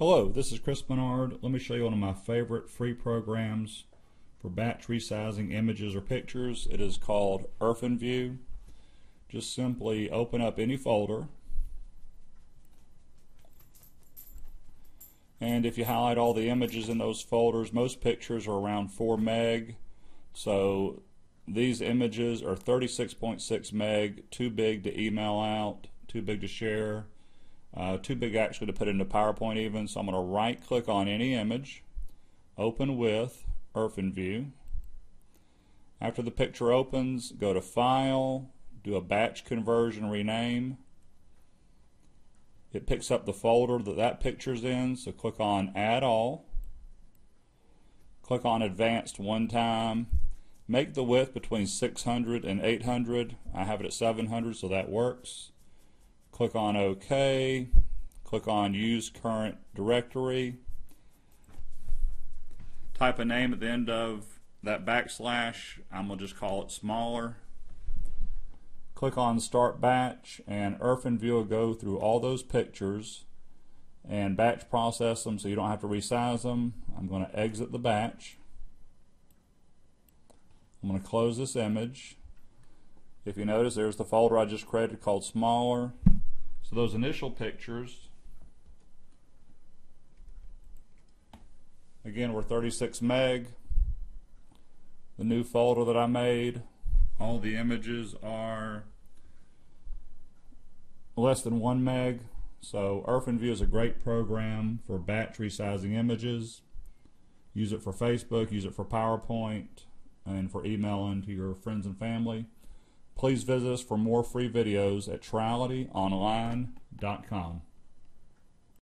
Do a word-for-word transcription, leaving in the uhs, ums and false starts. Hello, this is Chris Menard. Let me show you one of my favorite free programs for batch resizing images or pictures. It is called IrfanView. Just simply open up any folder, and if you highlight all the images in those folders, most pictures are around four meg, so these images are thirty-six point six meg, too big to email out, too big to share. Uh, too big actually to put into PowerPoint even, so I'm going to right click on any image, open with IrfanView. After the picture opens, go to File, do a batch conversion rename. It picks up the folder that that picture's in, so click on Add All. Click on Advanced one time. Make the width between six hundred and eight hundred. I have it at seven hundred, so that works. Click on OK, click on Use Current Directory, type a name at the end of that backslash, I'm going to just call it Smaller. Click on Start Batch, and IrfanView will go through all those pictures and batch process them so you don't have to resize them. I'm going to exit the batch. I'm going to close this image. If you notice, there's the folder I just created called Smaller. So those initial pictures, again, were thirty-six meg. The new folder that I made, all the images are less than one meg. So IrfanView is a great program for batch resizing images. Use it for Facebook, use it for PowerPoint, and for emailing to your friends and family. Please visit us for more free videos at triality online dot com.